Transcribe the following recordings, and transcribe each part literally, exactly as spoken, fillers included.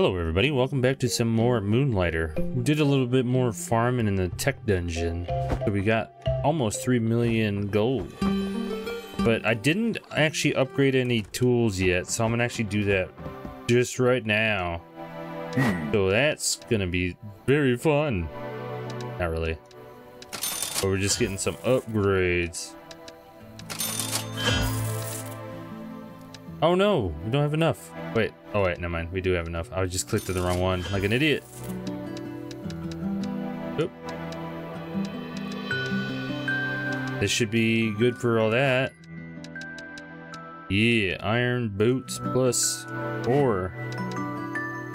Hello everybody, welcome back to some more Moonlighter. We did a little bit more farming in the Tech Dungeon. So we got almost three million gold. But I didn't actually upgrade any tools yet, so I'm gonna actually do that just right now. So that's gonna be very fun. Not really. But we're just getting some upgrades. Oh no, we don't have enough. Wait, oh wait, never mind. We do have enough. I just clicked on the wrong one like an idiot. Oop. This should be good for all that. Yeah, iron boots plus four.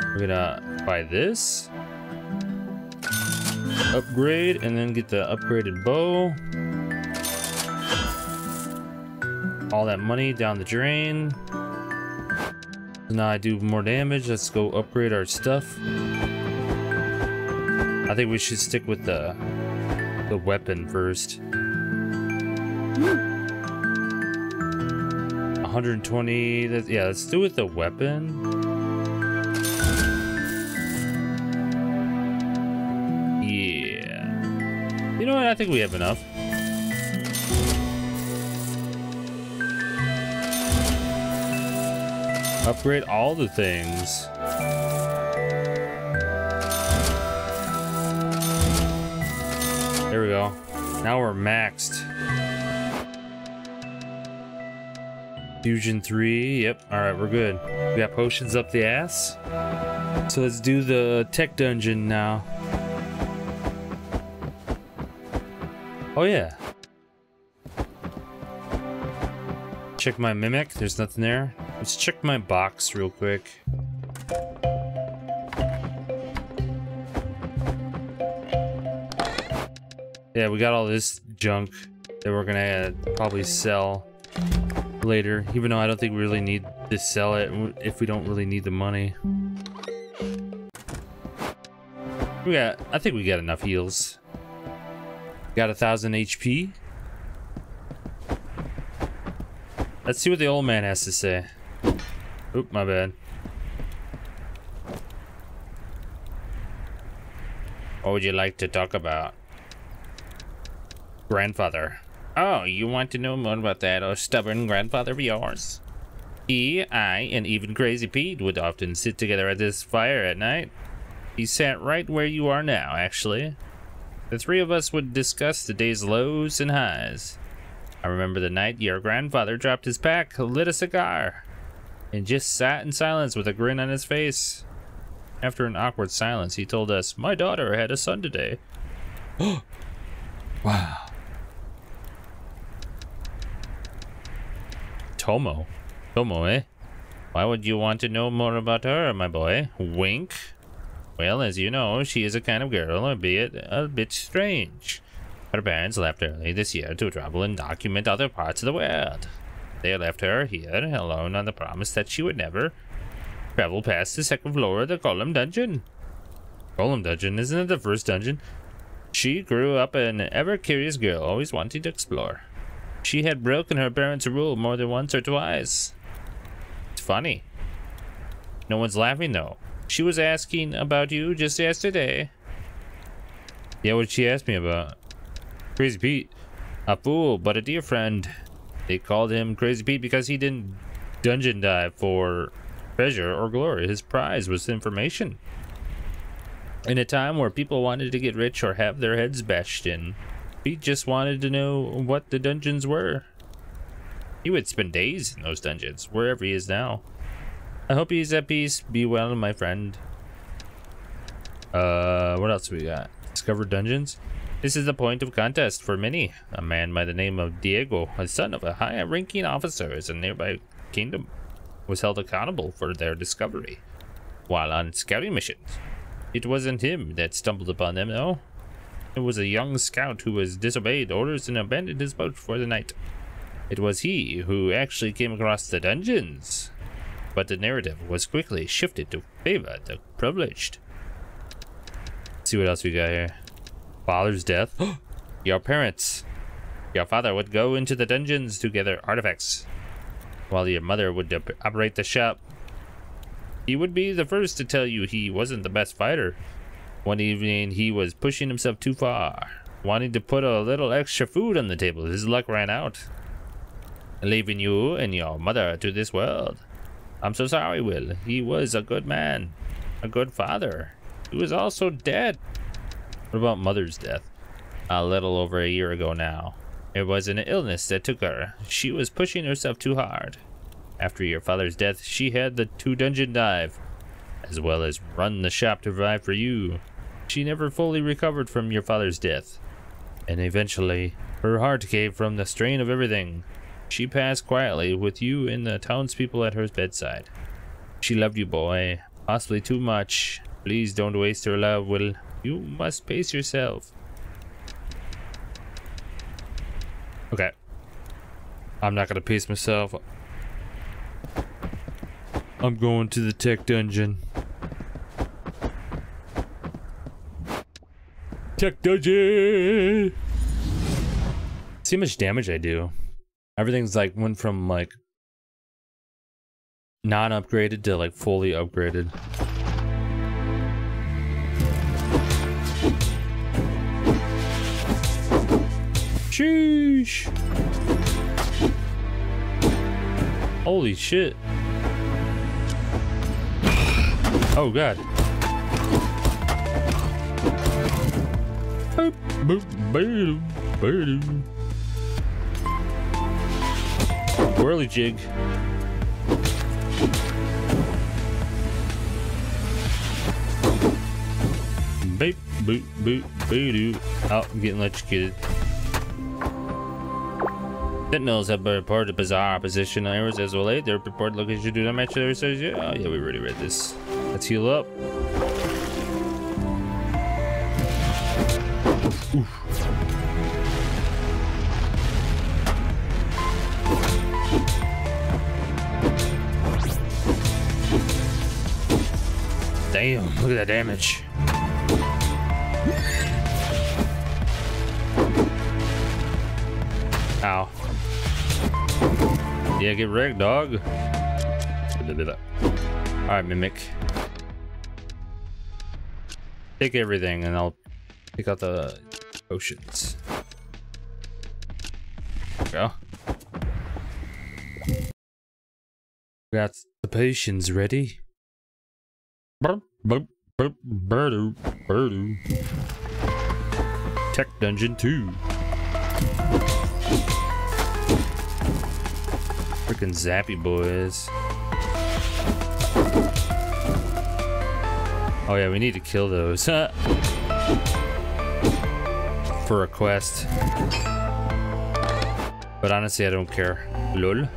We're gonna buy this. Upgrade and then get the upgraded bow. All that money down the drain. Now I do more damage. Let's go upgrade our stuff. I think we should stick with the the weapon first. one hundred twenty. That, yeah, let's do it with the weapon. Yeah. You know what? I think we have enough. Upgrade all the things. There we go. Now we're maxed. Fusion three. Yep. All right, we're good. We got potions up the ass. So let's do the Tech Dungeon now. Oh, yeah. Check my mimic. There's nothing there. Let's check my box real quick. Yeah, we got all this junk that we're gonna probably sell later, even though I don't think we really need to sell it if we don't really need the money. We got, I think we got enough heals. Got a thousand H P. Let's see what the old man has to say. Oop, my bad. What would you like to talk about? Grandfather. Oh, you want to know more about that, oh stubborn grandfather of yours? He, I, and even Crazy Pete would often sit together at this fire at night. He sat right where you are now, actually. The three of us would discuss the day's lows and highs. I remember the night your grandfather dropped his pack, lit a cigar, and just sat in silence with a grin on his face. After an awkward silence, he told us, my daughter had a son today. Wow. Tomo. Tomo, eh? Why would you want to know more about her, my boy? Wink. Well, as you know, she is a kind of girl, albeit a bit strange. Her parents left early this year to travel and document other parts of the world. They left her here alone on the promise that she would never travel past the second floor of the Golem Dungeon. Golem Dungeon? Isn't it the first dungeon? She grew up an ever-curious girl, always wanting to explore. She had broken her parents' rule more than once or twice. It's funny. No one's laughing, though. She was asking about you just yesterday. Yeah, what did she ask me about? Crazy Pete. A fool, but a dear friend. They called him Crazy Pete because he didn't dungeon dive for treasure or glory. His prize was information. In a time where people wanted to get rich or have their heads bashed in, Pete just wanted to know what the dungeons were. He would spend days in those dungeons, wherever he is now. I hope he's at peace. Be well, my friend. Uh, what else we got? Discover dungeons? This is the point of contest for many. A man by the name of Diego, a son of a high-ranking officer in a nearby kingdom, was held accountable for their discovery while on scouting missions. It wasn't him that stumbled upon them, though. It was a young scout who has disobeyed orders and abandoned his boat for the night. It was he who actually came across the dungeons. But the narrative was quickly shifted to favor the privileged. Let's see what else we got here. Father's death. Your parents. Your father would go into the dungeons to gather artifacts, while your mother would operate the shop. He would be the first to tell you he wasn't the best fighter. One evening, he was pushing himself too far, wanting to put a little extra food on the table. His luck ran out, leaving you and your mother to this world. I'm so sorry, Will. He was a good man, a good father. He was also dead. What about mother's death? A little over a year ago now. It was an illness that took her. She was pushing herself too hard. After your father's death, she had the two dungeon dive, as well as run the shop to provide for you. She never fully recovered from your father's death, and eventually, her heart gave from the strain of everything. She passed quietly with you and the townspeople at her bedside. She loved you, boy, possibly too much. Please don't waste her love, Will. You must pace yourself. Okay. I'm not gonna pace myself. I'm going to the Tech Dungeon. Tech Dungeon! See how much damage I do. Everything's like went from like non-upgraded to like fully upgraded. Sheesh! Holy shit. Oh god. Whirly jig. Boop boop boop boodoo. Oh, I'm getting electrocuted. Sentinels have been reported bizarre position errors as well. Their reported location do not match their research. Oh yeah, we already read this. Let's heal up. Oof. Damn, look at that damage. Ow. Yeah, get wrecked, dog. Alright, Mimic. Take everything and I'll pick out the potions. There we go. Got the potions ready. Tech Dungeon two. Freaking zappy boys. Oh yeah, we need to kill those, huh? For a quest. But honestly, I don't care. Lol.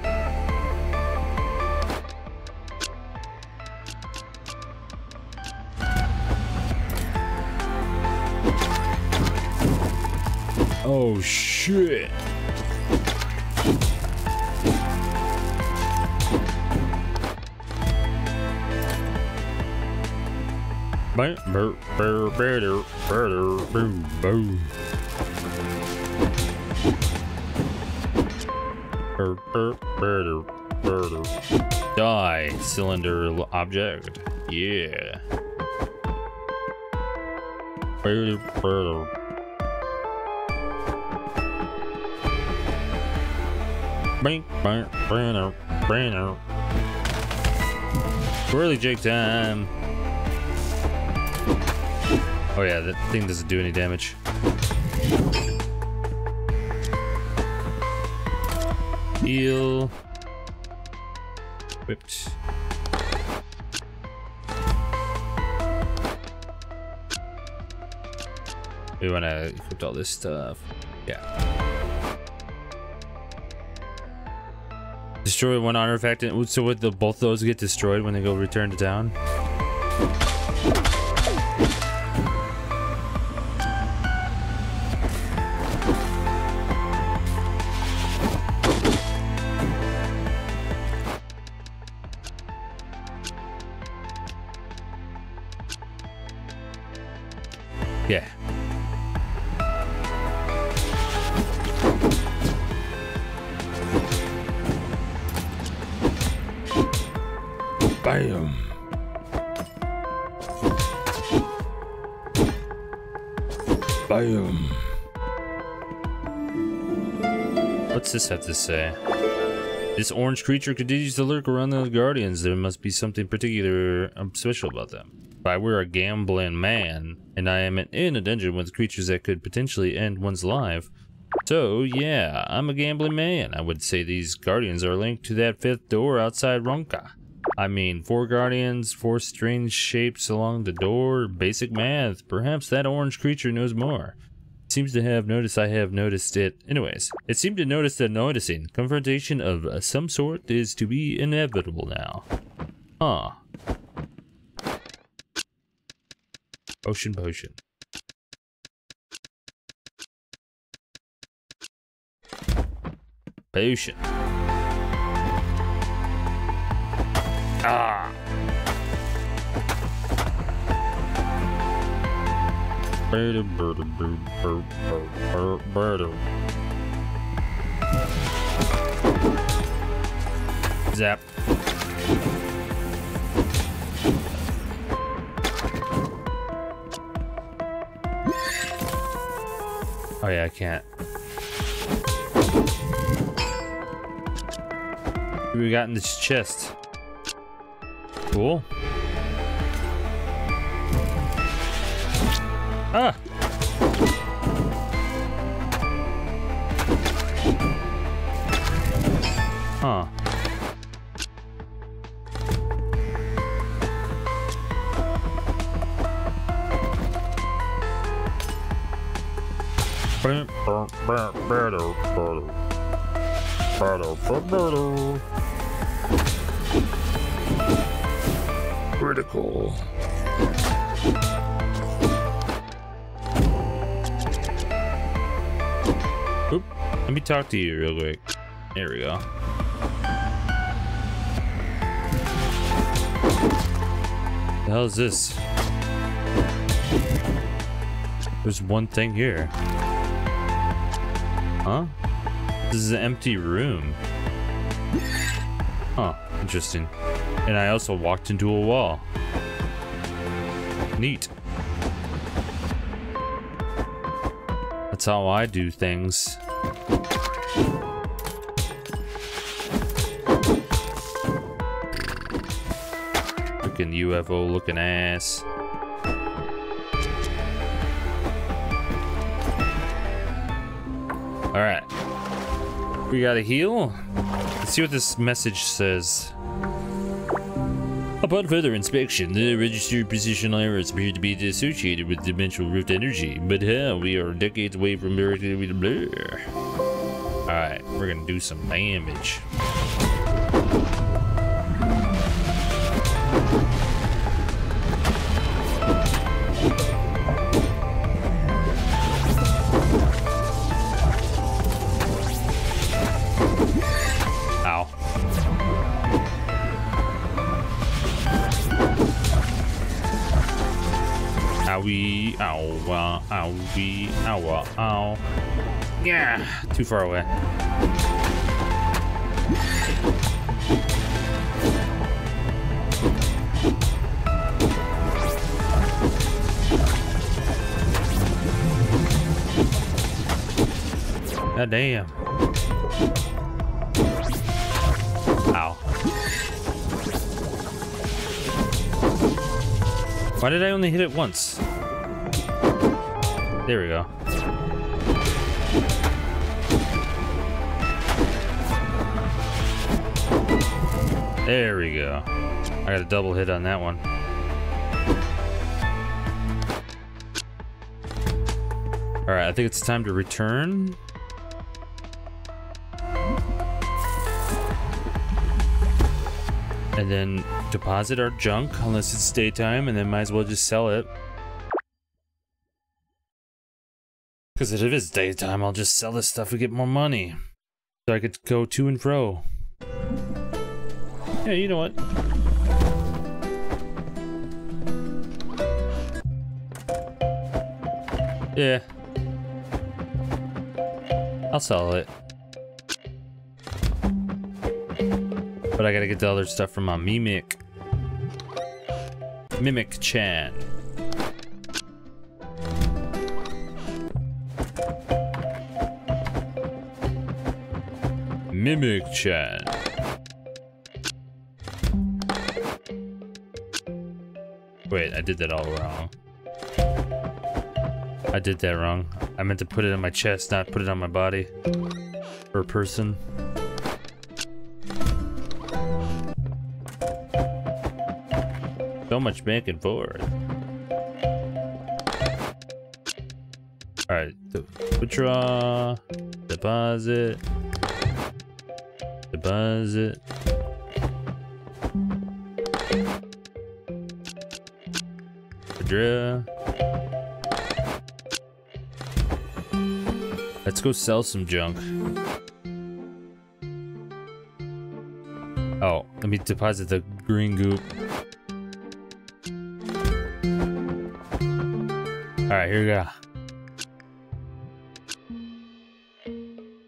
Oh shit. Die, cylinder object. Yeah. Really jig time. Oh yeah, that thing doesn't do any damage. Heal. Whipped. We wanna equip all this stuff. Yeah. Destroy one artifact, and so would the both those get destroyed when they go return to town? Yeah. Bam. biome. What's this have to say? This orange creature continues to lurk around the guardians. There must be something particular special about them. If I were a gambling man, and I am in a dungeon with creatures that could potentially end one's life. So, yeah, I'm a gambling man. I would say these guardians are linked to that fifth door outside Ronka. I mean, four guardians, four strange shapes along the door. Basic math. Perhaps that orange creature knows more. It seems to have noticed I have noticed it. Anyways, it seemed to notice that noticing. Confrontation of some sort is to be inevitable now. Huh. Ocean potion. Potion. Ah. Zap. Oh yeah, I can't. What do we got in this chest? Cool. Ah! Huh. Critical. Oop. Let me talk to you real quick. There we go. The hell is this? There's one thing here. Huh? This is an empty room. Huh, interesting. And I also walked into a wall. Neat. That's how I do things. Freaking U F O looking ass. All right, we gotta heal. Let's see what this message says. Upon further inspection, the registered positional errors appear to be associated with dimensional rift energy, but hell, we are decades away from directly blur. All right, we're gonna do some damage. Ow, ow, wee, ow, ow. Yeah, too far away. God damn. Ow. Why did I only hit it once? There we go. There we go. I got a double hit on that one. All right, I think it's time to return. And then deposit our junk, unless it's daytime, and then might as well just sell it. Because if it's daytime, I'll just sell this stuff and get more money. So I could go to and fro. Yeah, you know what? Yeah. I'll sell it. But I gotta get the other stuff from my Mimic. Mimic Chan. Mimic Chan. Wait, I did that all wrong. I did that wrong. I meant to put it on my chest, not put it on my body. Or person. So much back and forth. Alright, withdraw, deposit, deposit. Withdraw. Let's go sell some junk. Oh, let me deposit the green goop. Alright, here we go.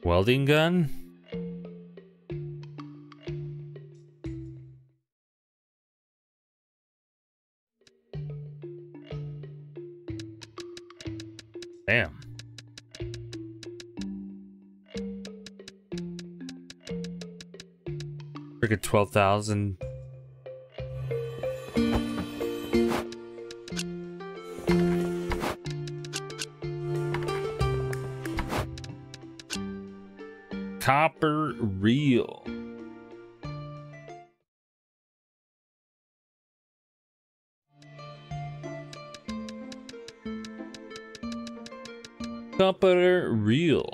Welding gun? Damn. Freaking twelve thousand. Copper reel. Copper reel.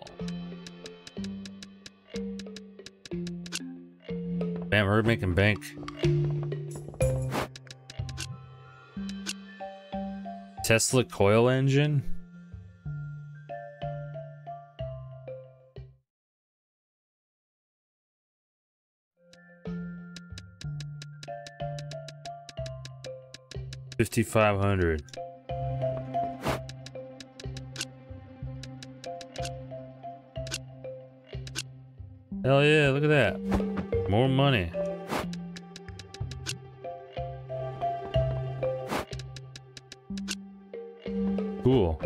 Damn, we're making bank. Tesla coil engine. fifty-five hundred. Hell yeah, look at that. More money. Cool.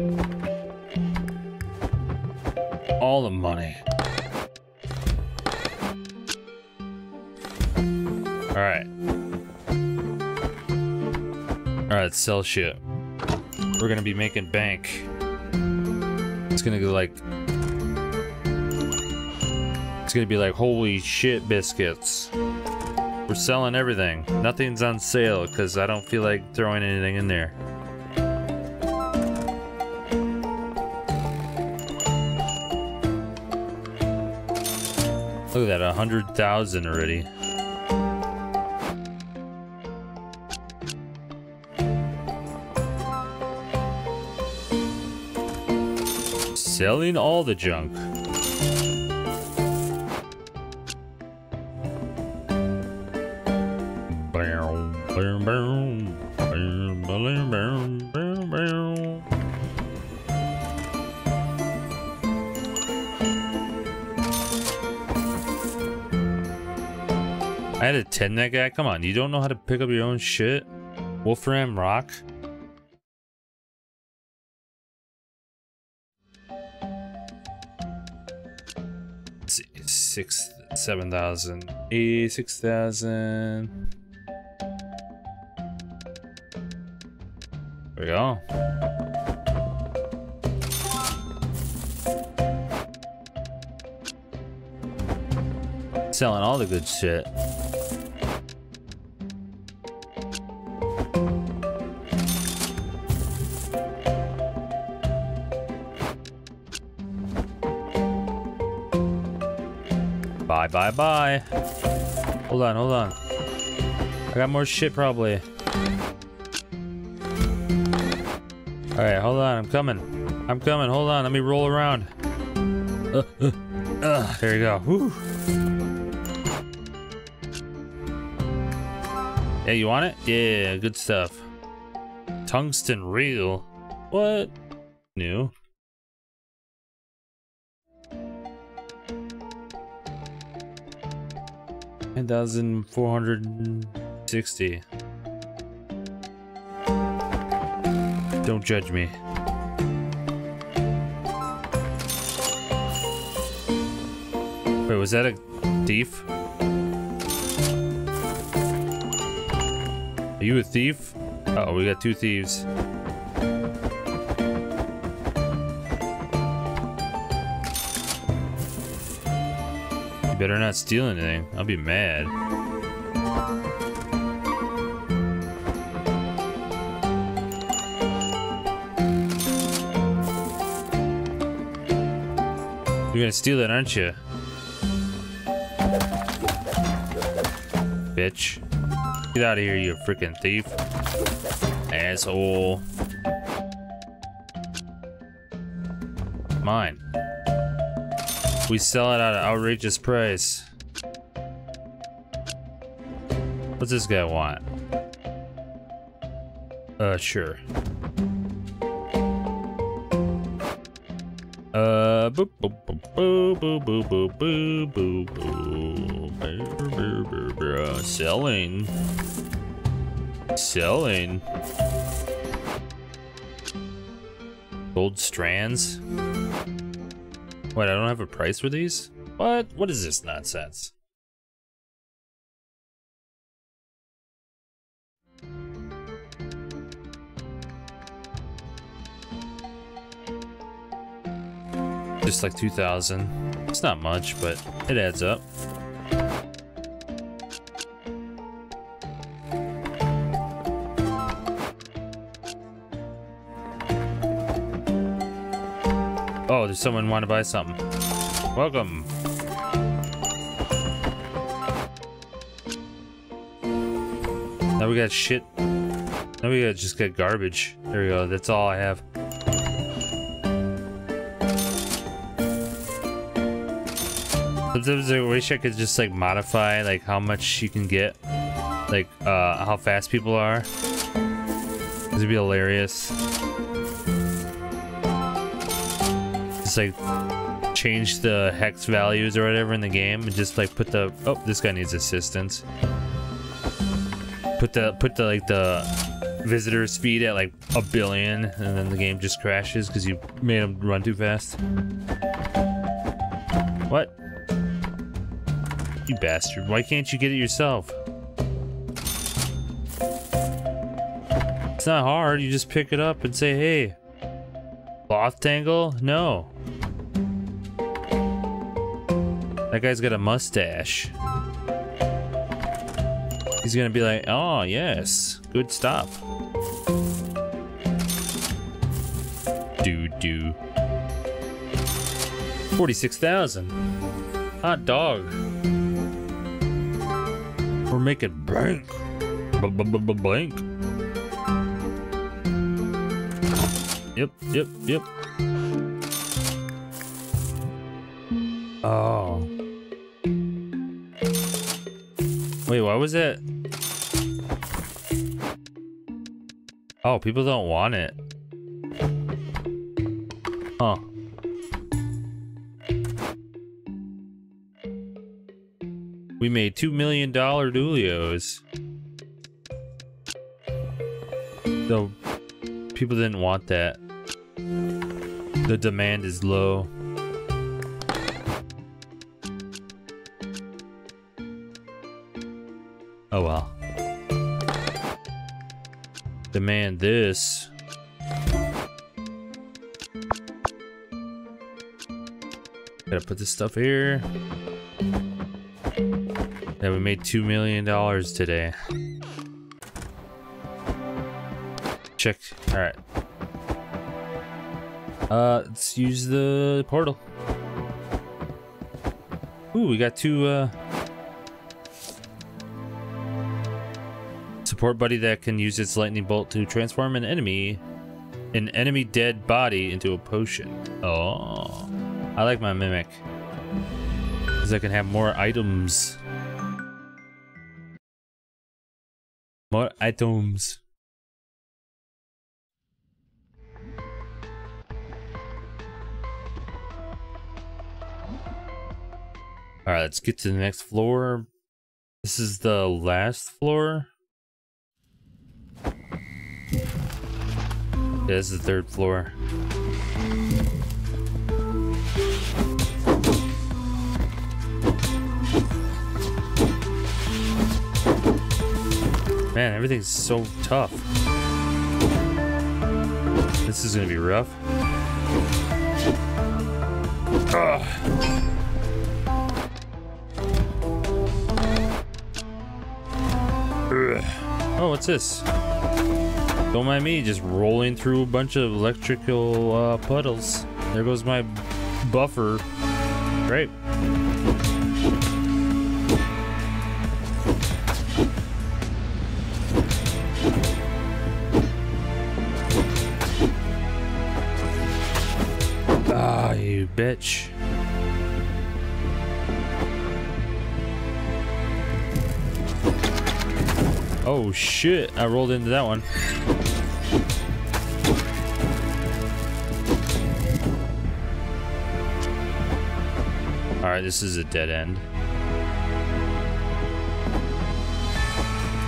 All the money. All right. Alright, sell shit. We're gonna be making bank. It's gonna go like... It's gonna be like, holy shit biscuits. We're selling everything. Nothing's on sale, because I don't feel like throwing anything in there. Look at that, one hundred thousand already. Selling all the junk. I had a ten that guy. Come on, you don't know how to pick up your own shit? Wolfram Rock? Six, seven thousand, eight, six thousand. There we go. Selling all the good shit. Bye bye. Hold on, hold on. I got more shit probably. Alright, hold on, I'm coming. I'm coming, hold on, let me roll around. Uh, uh, uh, there you go. Woo. Yeah, you want it? Yeah, good stuff. Tungsten reel. What? New. one thousand four hundred sixty. Don't judge me. Wait, was that a thief? Are you a thief? Uh-oh, we got two thieves. You better not steal anything. I'll be mad. You're gonna steal it, aren't you? Bitch. Get out of here, you freaking thief. Asshole. Mine. We sell it at an outrageous price. What's this guy want? Uh, sure. Uh, boop, boop, boop, boop, boop, boop, boop, boop, boop, boop. Selling. Selling. Gold strands? Wait, I don't have a price for these? What? What is this nonsense? Just like two thousand. It's not much, but it adds up. Oh, there's someone want to buy something. Welcome. Now we got shit. Now we got just got garbage. There we go. That's all I have. Sometimes I wish I could just like modify like how much you can get, like uh, how fast people are. This would be hilarious. Just like change the hex values or whatever in the game, and just like put the oh this guy needs assistance. Put the put the like the visitor speed at like a billion, and then the game just crashes because you made them run too fast. What? You bastard, why can't you get it yourself? It's not hard, you just pick it up and say, hey, cloth tangle? No. That guy's got a mustache. He's gonna be like, oh, yes, good stop. Doo-doo. forty-six thousand. Hot dog. We're making bank. B-b-b-b-bank. Yep, yep, yep. Oh. Wait, why was that? Oh, people don't want it. Huh. We made two million dollar Dulios. So, people didn't want that. The demand is low. Oh well. Demand this. Gotta put this stuff here. Yeah, we made two million dollars today. Check. Alright. Uh, let's use the portal. Ooh, we got two, uh... support buddy that can use its lightning bolt to transform an enemy... an enemy dead body into a potion. Oh. I like my mimic. Because I can have more items. More items. Alright, let's get to the next floor. This is the last floor. Yeah, this is the third floor. Man, everything's so tough. This is gonna be rough. Ugh. Oh, what's this? Don't mind me, just rolling through a bunch of electrical uh, puddles. There goes my buffer. Great. Ah, you bitch. Oh shit, I rolled into that one. Alright, this is a dead end.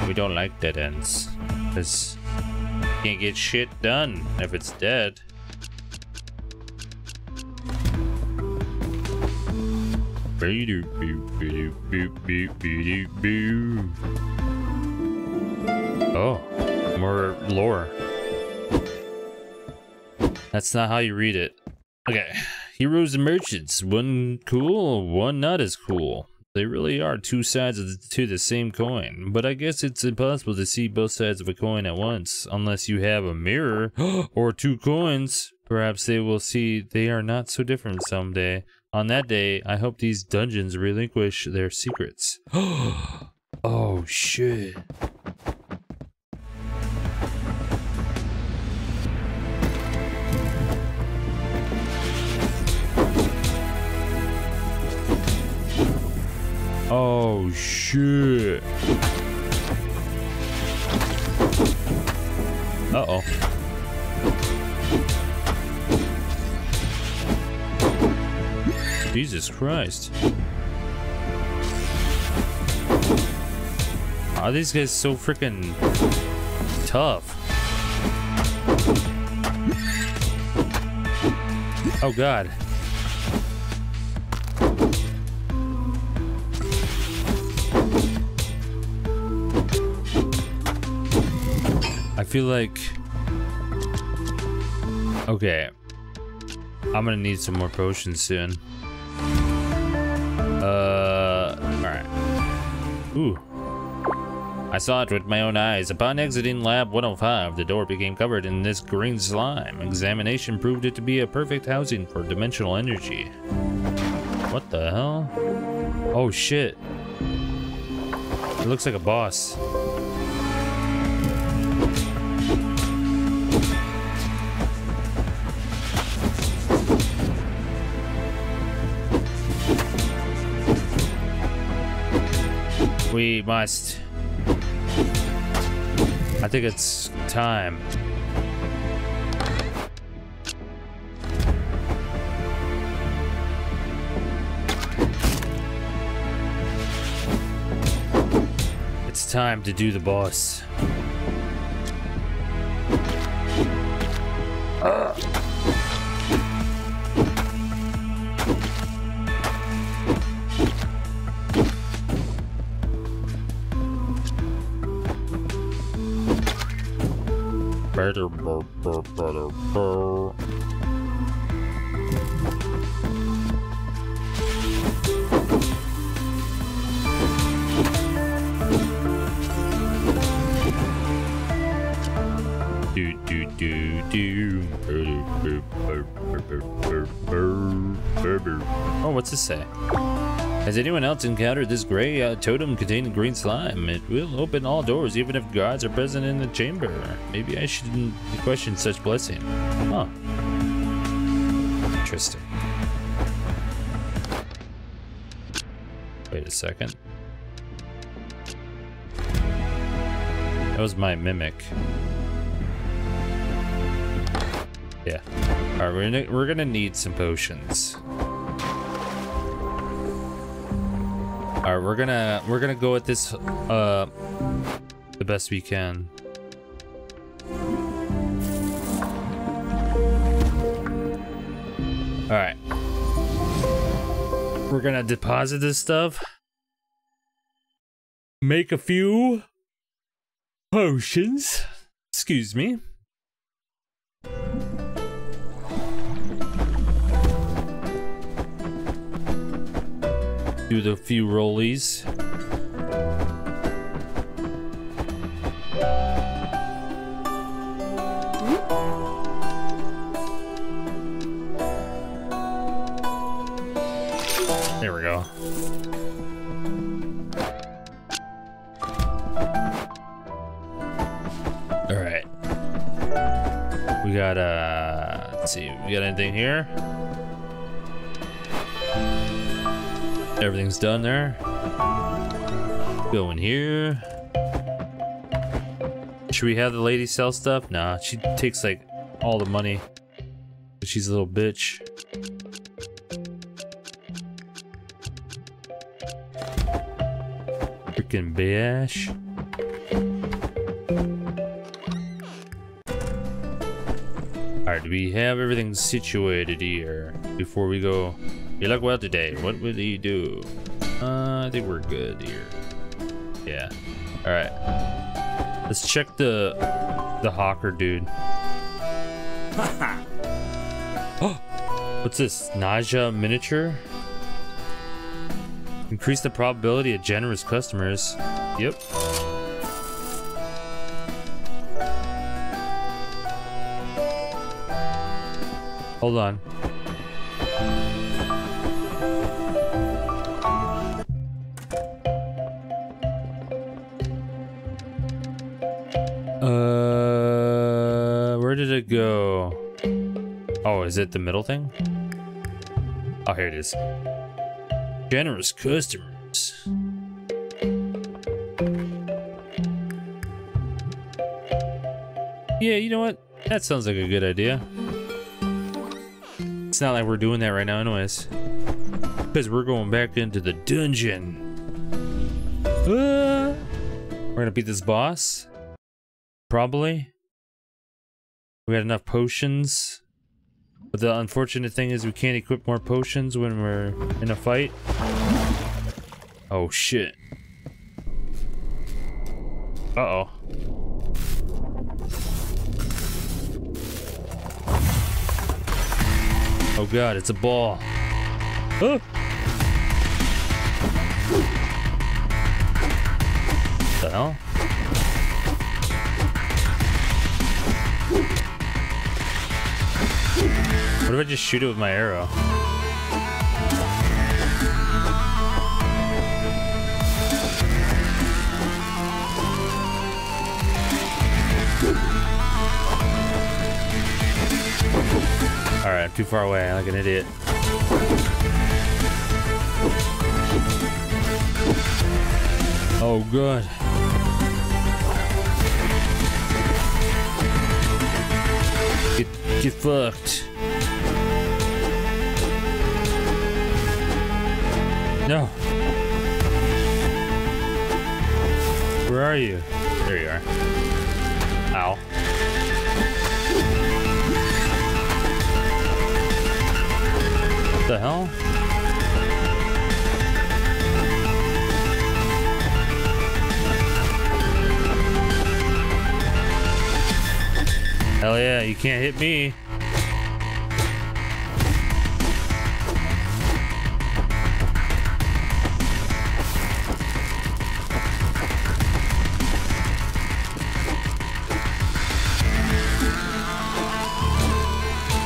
We don't like dead ends. Because you can't get shit done if it's dead. Boo boo boo boo boo boo. Oh, more lore. That's not how you read it. Okay. Heroes and merchants. One cool, one not as cool. They really are two sides of the, to the same coin. But I guess it's impossible to see both sides of a coin at once. Unless you have a mirror or two coins. Perhaps they will see they are not so different someday. On that day, I hope these dungeons relinquish their secrets. Oh, shit. Oh shit. Uh-oh. Jesus Christ. Are these guys so freaking tough? Oh god. I feel like, okay, I'm gonna need some more potions soon. Uh, all right. Ooh. I saw it with my own eyes. Upon exiting lab one oh five, the door became covered in this green slime. Examination proved it to be a perfect housing for dimensional energy. What the hell? Oh shit. It looks like a boss. We must. I think it's time. It's time to do the boss. Ugh. Do do do do. Oh, what's this say? Has anyone else encountered this gray uh, totem containing green slime? It will open all doors even if guards are present in the chamber. Maybe I shouldn't question such blessing. Huh. Interesting. Wait a second. That was my mimic. Yeah. Alright, we're gonna, we're gonna need some potions. All right, we're gonna we're gonna go at this uh the best we can. All right, we're gonna deposit this stuff, make a few, potions. Excuse me. Do the few rollies. There we go. All right. We got, uh, let's see, we got anything here? Everything's done there. Go in here. Should we have the lady sell stuff? Nah, she takes like all the money. She's a little bitch. Freaking bash. Alright, do we have everything situated here before we go? You look well today. What would he do? Uh, I think we're good here. Yeah. All right. Let's check the the hawker dude. Oh, what's this? Nausea miniature. Increase the probability of generous customers. Yep. Hold on. Go. Oh, is it the middle thing? Oh, here it is. Generous customers. Yeah, you know what? That sounds like a good idea. It's not like we're doing that right now anyways, because we're going back into the dungeon. Uh, we're gonna beat this boss. Probably. We got enough potions, but the unfortunate thing is we can't equip more potions when we're in a fight. Oh shit. Uh-oh. Oh god, it's a ball. Oh! What the hell? What if I just shoot it with my arrow? Alright, I'm too far away, I'm like an idiot. Oh god. Get, get fucked. No. Where are you? There you are. Ow. What the hell? Hell yeah, you can't hit me.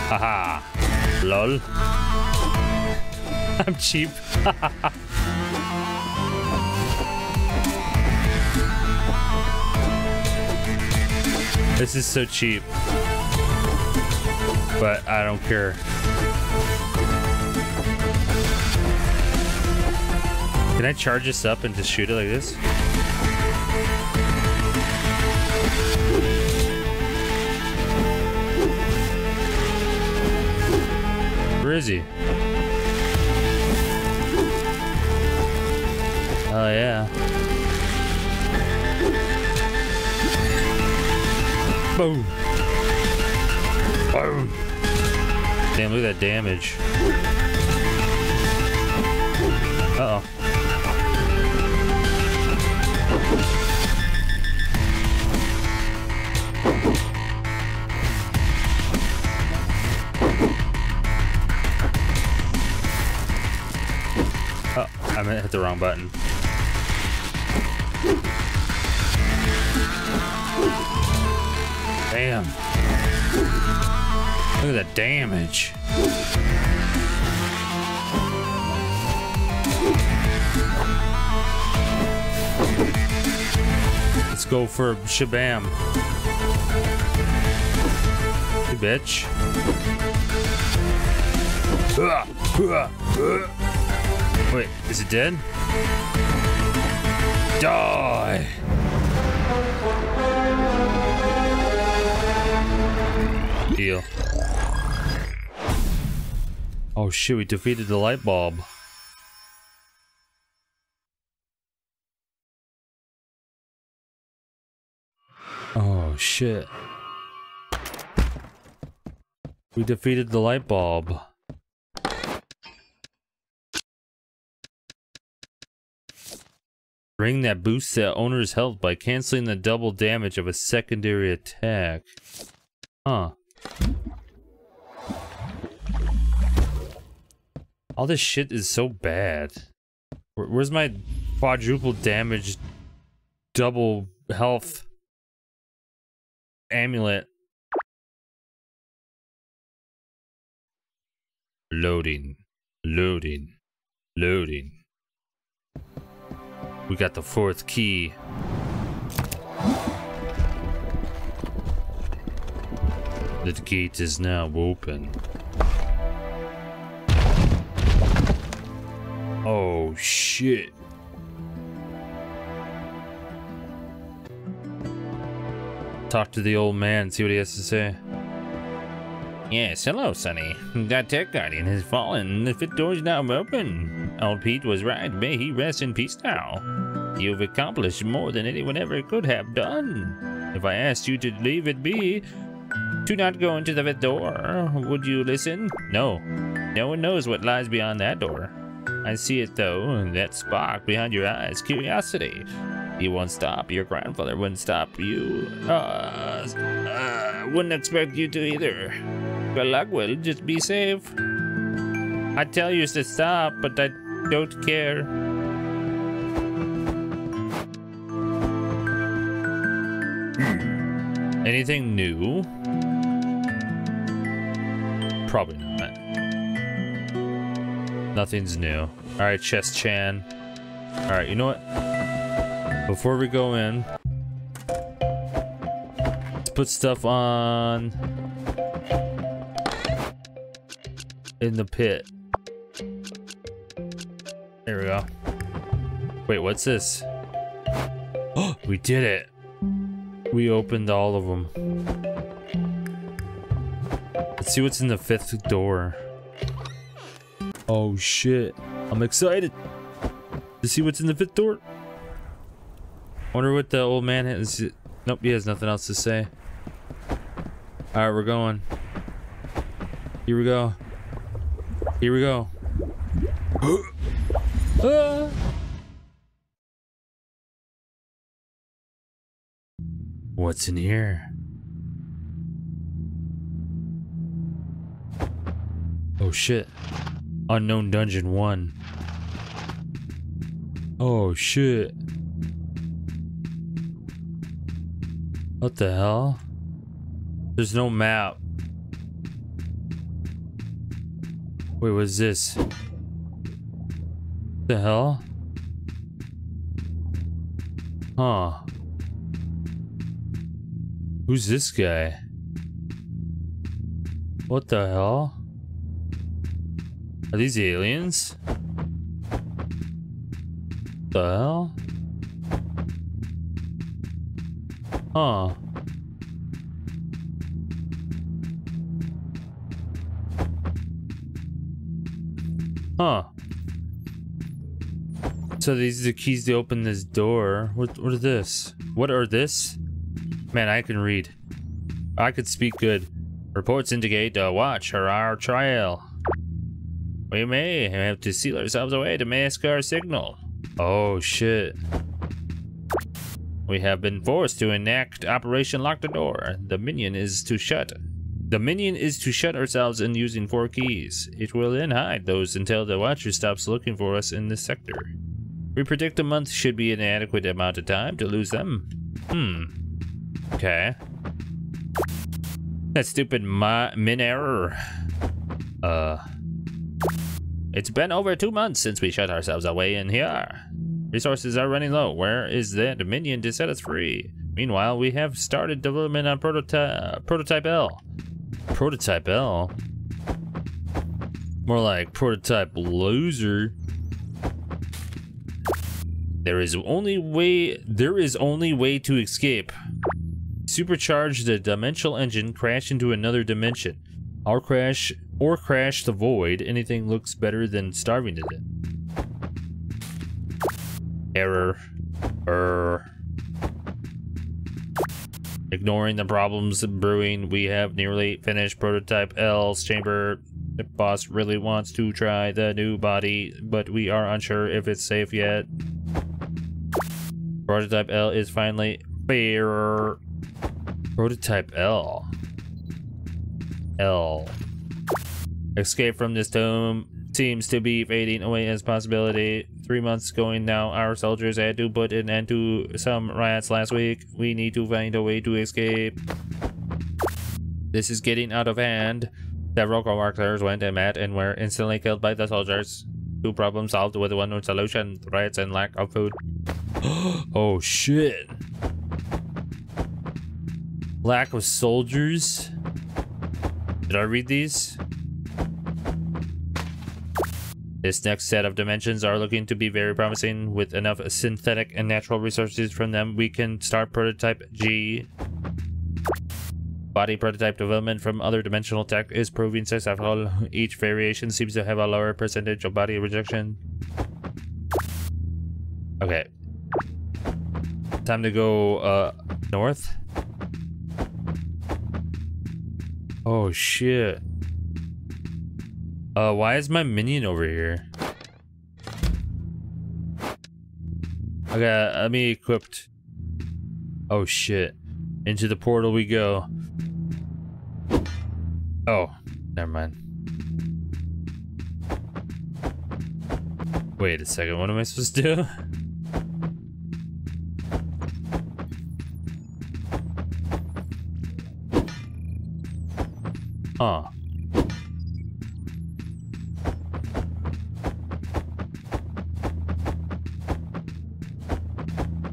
Haha, lol. I'm cheap. This is so cheap, but I don't care. Can I charge this up and just shoot it like this? Where is he? Oh yeah. Boom. Boom. Damn, look at that damage. Uh oh. I hit the wrong button. Damn. Look at the damage. Let's go for shabam. You bitch. Wait, is it dead? Die! Deal. Oh shit, we defeated the light bulb. Oh shit. We defeated the light bulb. Ring that boosts the owner's health by canceling the double damage of a secondary attack. Huh. All this shit is so bad. Where, where's my quadruple damage, double health amulet? Loading, loading, loading. We got the fourth key. The gate is now open. Oh shit. Talk to the old man, see what he has to say. Yes, hello, Sonny. That tech guardian has fallen. The fifth door's now open. Old Pete was right. May he rest in peace now. You've accomplished more than anyone ever could have done. If I asked you to leave it be, do not go into the fifth door. Would you listen? No. No one knows what lies beyond that door. I see it though, that spark behind your eyes, curiosity. You won't stop. Your grandfather wouldn't stop you. Uh, uh, wouldn't expect you to either. Good luck, Will. Just be safe. I tell you to stop, but I don't care. Anything new? Probably not. Nothing's new. All right, Chess Chan. All right, you know what? Before we go in, let's put stuff on in the pit. There we go. Wait, what's this? Oh, we did it. We opened all of them. Let's see what's in the fifth door. Oh shit. I'm excited to see what's in the fifth door. Wonder what the old man has. Nope, he has nothing else to say. Alright, we're going. Here we go. Here we go. Ah! What's in here? Oh shit. Unknown Dungeon one. Oh shit. What the hell? There's no map. Wait, what's this? What the hell? Huh. Who's this guy? What the hell? Are these aliens? What the hell? Huh. Huh. So these are the keys to open this door. What what are this? What are this? Man, I can read. I could speak good. Reports indicate a watch or our trial. We may have to seal ourselves away to mask our signal. Oh shit. We have been forced to enact Operation Lock the Door. The minion is to shut The minion is to shut ourselves in using four keys. It will then hide those until the watcher stops looking for us in this sector. We predict a month should be an adequate amount of time to lose them. Hmm. Okay. That stupid min error. Uh. It's been over two months since we shut ourselves away in here. Resources are running low. Where is that minion to set us free? Meanwhile, we have started development on prototype Prototype L. Prototype L? More like Prototype Loser. There is only way there is only way to escape. Supercharge the dimensional engine, crash into another dimension. Or crash or crash the void. Anything looks better than starving to death. Error. Err. Ignoring the problems brewing, we have nearly finished Prototype L's chamber. The boss really wants to try the new body, but we are unsure if it's safe yet. Prototype L is finally fair. Prototype L. L. Escape from this tomb seems to be fading away as possibility. Three months going now, our soldiers had to put an end to some riots last week. We need to find a way to escape. This is getting out of hand. Several co-workers went and met and were instantly killed by the soldiers. Two problems solved with one solution, riots and lack of food. Oh shit. Lack of soldiers? Did I read these? This next set of dimensions are looking to be very promising. With enough synthetic and natural resources from them, we can start Prototype G. Body prototype development from other dimensional tech is proving successful. Each variation seems to have a lower percentage of body rejection. Okay. Time to go uh, north. Oh shit. Uh, why is my minion over here? Okay, let me equipped. Oh shit. Into the portal we go. Oh, never mind. Wait a second, what am I supposed to do? Huh.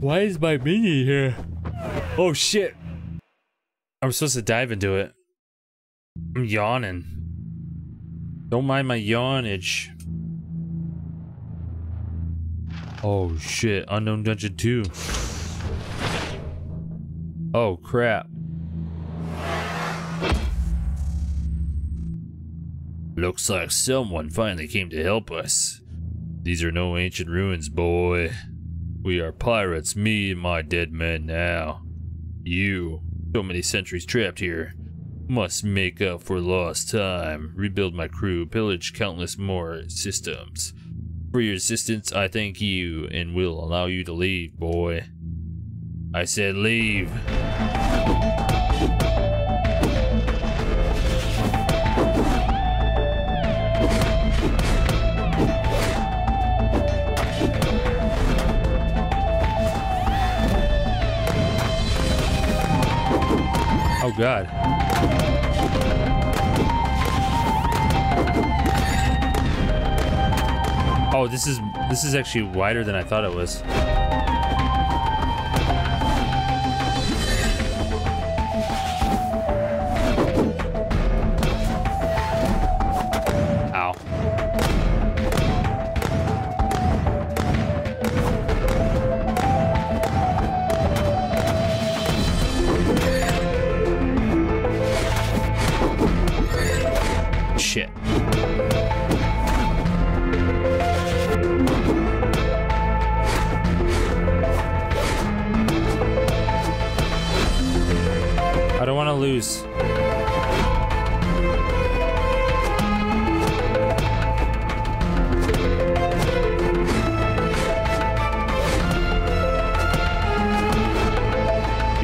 Why is my mini here? Oh shit! I'm supposed to dive into it. I'm yawning. Don't mind my yawnage. Oh shit, Unknown Dungeon two. Oh crap. Looks like someone finally came to help us. These are no ancient ruins, boy. We are pirates, me and my dead men now. You, so many centuries trapped here, must make up for lost time, rebuild my crew, pillage countless more systems. For your assistance, I thank you and will allow you to leave, boy. I said leave. Oh God. Oh, this is this is actually wider than I thought it was.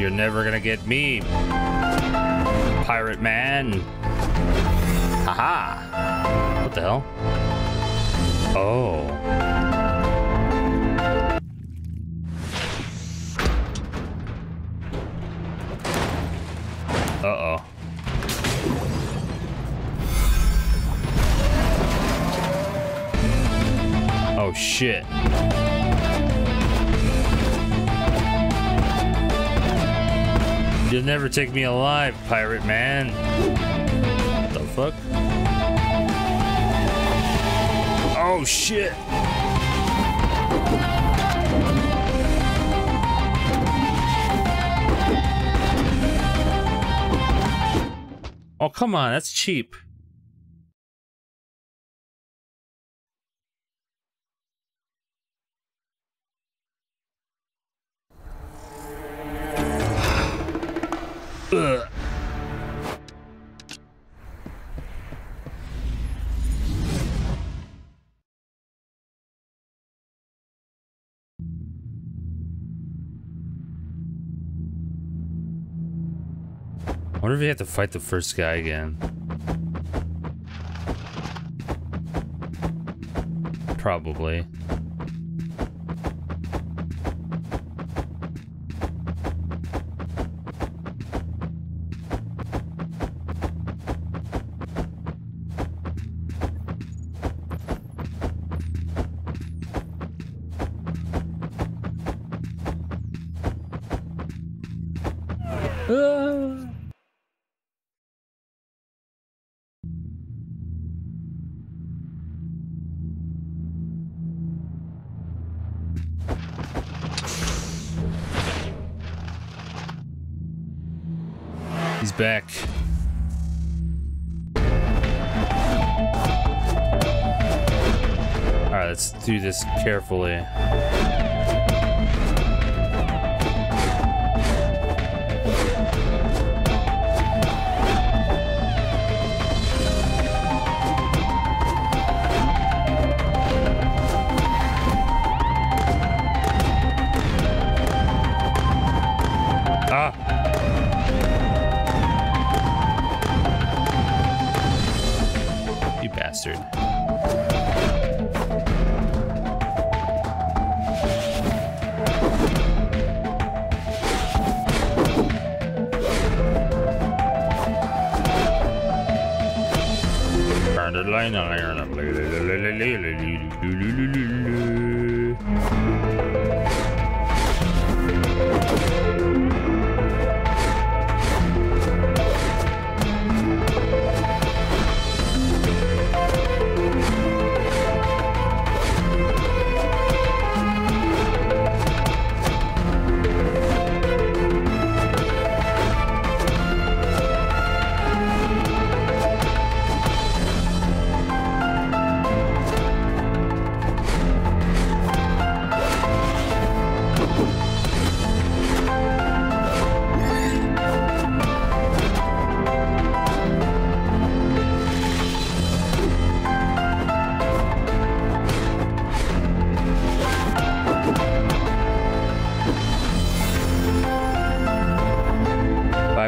You're never gonna get me, pirate man. Aha! What the hell? Oh. Uh-oh. Oh, shit. You'll never take me alive, pirate man. What the fuck? Oh, shit. Oh, come on, that's cheap. Ugh. I wonder if we have to fight the first guy again. Probably. Back. All right, let's do this carefully.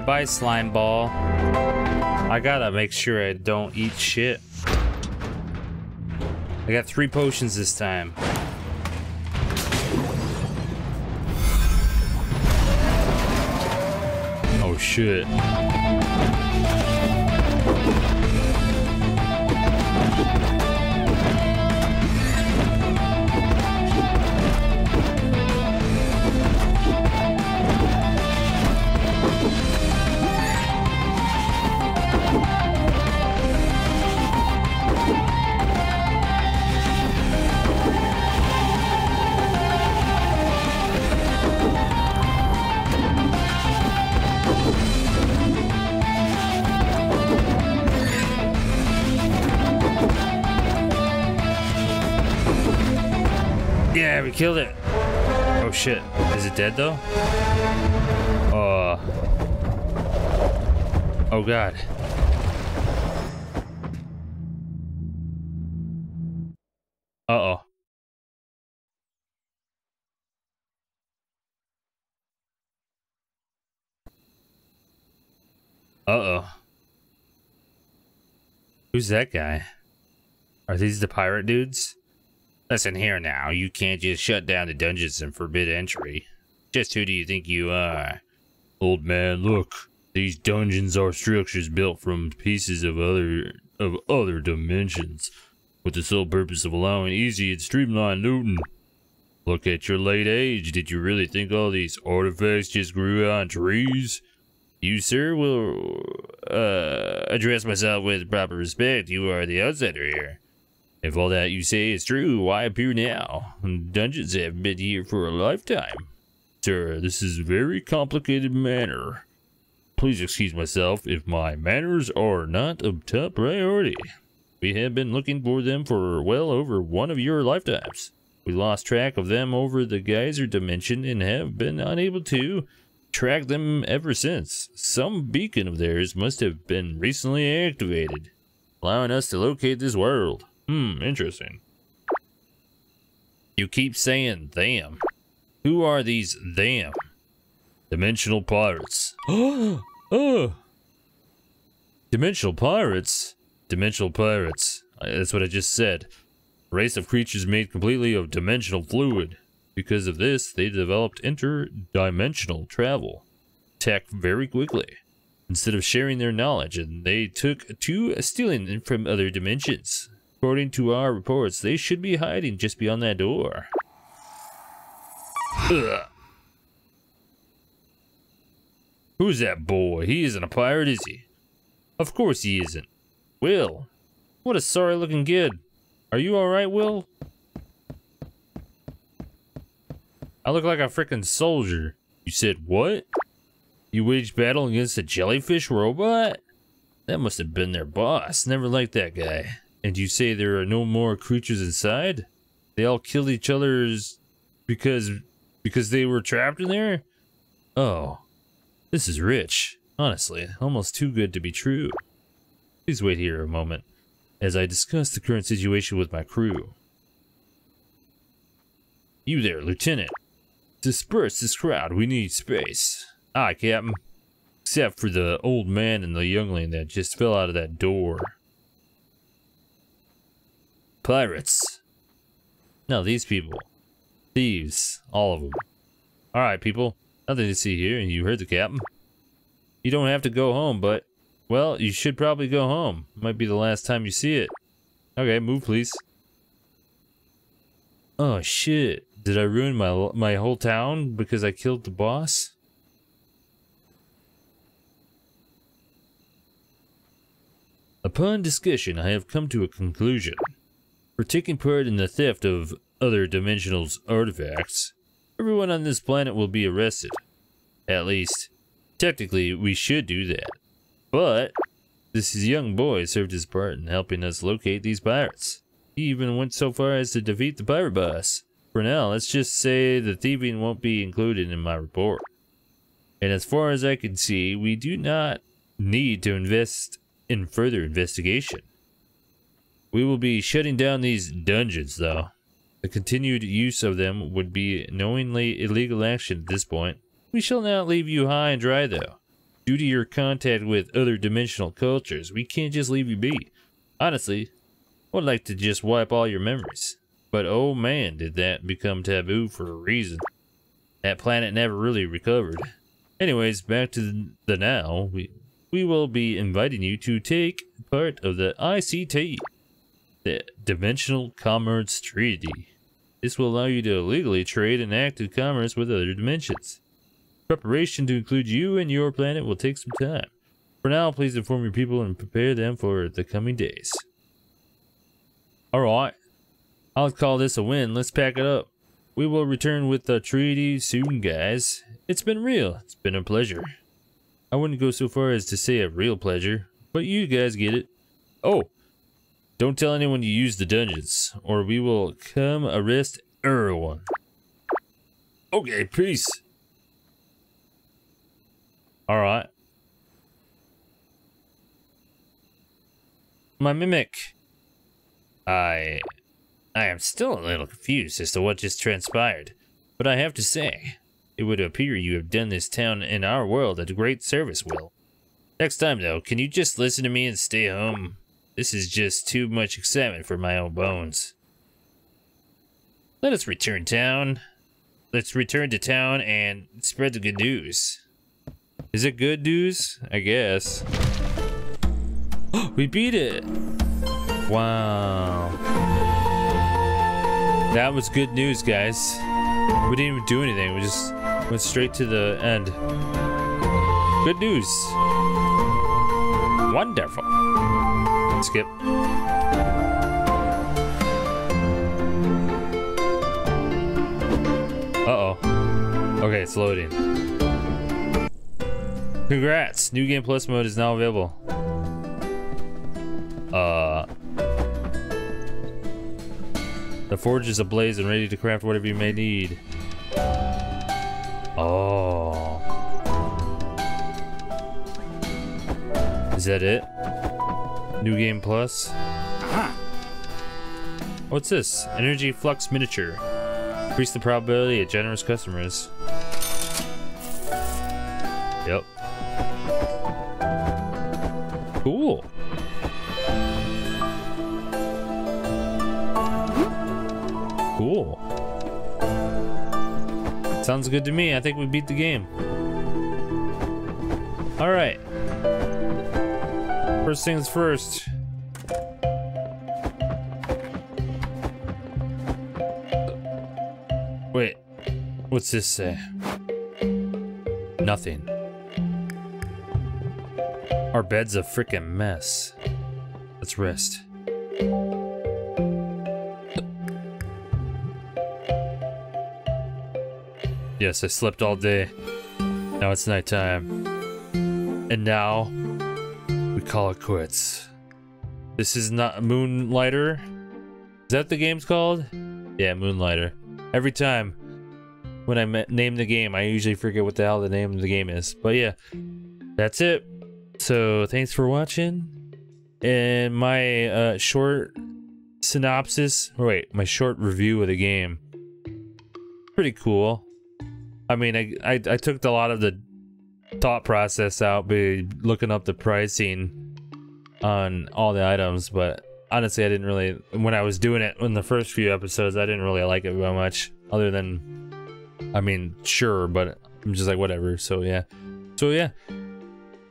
Bye, slime ball. I gotta make sure I don't eat shit. I got three potions this time. Oh shit. Yeah, we killed it. Oh shit. Is it dead though? Uh. Oh god. Uh-oh. Uh Uh-oh. Who's that guy? Are these the pirate dudes? Listen here now, you can't just shut down the dungeons and forbid entry. Just who do you think you are? Old man, look. These dungeons are structures built from pieces of other of other dimensions, with the sole purpose of allowing easy and streamlined looting. Look at your late age. Did you really think all these artifacts just grew on trees? You, sir, will uh, address myself with proper respect. You are the outsider here. If all that you say is true, why appear now? Dungeons have been here for a lifetime. Sir, this is a very complicated matter. Please excuse myself if my manners are not of top priority. We have been looking for them for well over one of your lifetimes. We lost track of them over the geyser dimension and have been unable to track them ever since. Some beacon of theirs must have been recently activated, allowing us to locate this world. Hmm, interesting. You keep saying them. Who are these them? Dimensional pirates. Oh! Dimensional pirates? Dimensional pirates. That's what I just said. A race of creatures made completely of dimensional fluid. Because of this, they developed interdimensional travel tech very quickly. Instead of sharing their knowledge, and they took to stealing from other dimensions. According to our reports, they should be hiding just beyond that door. Ugh. Who's that boy? He isn't a pirate, is he? Of course he isn't. Will, what a sorry looking kid. Are you alright, Will? I look like a frickin' soldier. You said what? You waged battle against a jellyfish robot? That must have been their boss. Never liked that guy. And you say there are no more creatures inside? They all killed each other's... Because because they were trapped in there? Oh, this is rich. Honestly, almost too good to be true. Please wait here a moment as I discuss the current situation with my crew. You there, Lieutenant. Disperse this crowd. We need space. Aye, Captain. Except for the old man and the youngling that just fell out of that door. Pirates. No, these people. Thieves, all of them. All right, people. Nothing to see here, and you heard the captain. You don't have to go home, but well, you should probably go home. Might be the last time you see it. Okay, move, please. Oh shit! Did I ruin my my whole town because I killed the boss? Upon discussion, I have come to a conclusion. For taking part in the theft of other dimensionals artifacts, everyone on this planet will be arrested. At least, technically, we should do that. But this young boy served his part in helping us locate these pirates. He even went so far as to defeat the pirate boss. For now, let's just say the thieving won't be included in my report. And as far as I can see, we do not need to invest in further investigation. We will be shutting down these dungeons, though. The continued use of them would be knowingly illegal action at this point. We shall not leave you high and dry, though. Due to your contact with other dimensional cultures, we can't just leave you be. Honestly, I would like to just wipe all your memories. But oh man, did that become taboo for a reason. That planet never really recovered. Anyways, back to the now. We, we will be inviting you to take part of the I C T. The Dimensional Commerce Treaty. This will allow you to illegally trade and act in commerce with other dimensions. Preparation to include you and your planet will take some time. For now, please inform your people and prepare them for the coming days. Alright. I'll call this a win. Let's pack it up. We will return with the treaty soon, guys. It's been real. It's been a pleasure. I wouldn't go so far as to say a real pleasure, but you guys get it. Oh! Don't tell anyone you use the dungeons, or we will come arrest everyone. Okay, peace. Alright. My mimic. I... I am still a little confused as to what just transpired, but I have to say, it would appear you have done this town and our world a great service, Will. Next time, though, can you just listen to me and stay home? This is just too much excitement for my own bones. Let us return town. Let's return to town and spread the good news. Is it good news? I guess. We beat it! Wow. That was good news, guys. We didn't even do anything. We just went straight to the end. Good news. Wonderful. Skip. Uh-oh. Okay, it's loading. Congrats. New Game Plus mode is now available. Uh... The forge is ablaze and ready to craft whatever you may need. Oh. Is that it? New Game Plus? Aha. What's this? Energy Flux Miniature. Increase the probability of generous customers. Yep. Cool. Cool. Sounds good to me. I think we beat the game. All right. First things first. Wait. What's this say? Nothing. Our bed's a freaking mess. Let's rest. Yes, I slept all day. Now it's nighttime. And now, we call it quits. This is not Moonlighter. Is that the game's called? Yeah, Moonlighter. Every time when I name the game, I usually forget what the hell the name of the game is. But yeah, that's it. So thanks for watching. And my uh, short synopsis, or wait, my short review of the game. Pretty cool. I mean, I, I, I took a lot of the thought process out by looking up the pricing on all the items, but honestly, I didn't really, when I was doing it in the first few episodes, I didn't really like it very much, other than, I mean, sure, but I'm just like, whatever. So yeah. So yeah.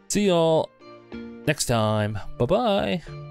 See y'all next time. Bye-bye.